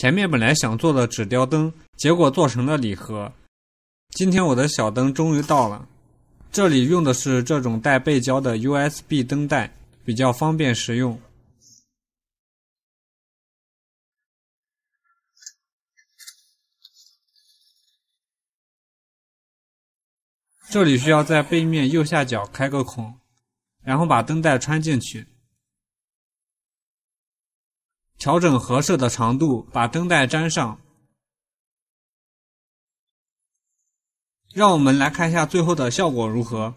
前面本来想做的纸雕灯，结果做成了礼盒。今天我的小灯终于到了。这里用的是这种带背胶的 USB 灯带，比较方便实用。这里需要在背面右下角开个孔，然后把灯带穿进去。调整合适的长度，把灯带粘上。让我们来看一下最后的效果如何。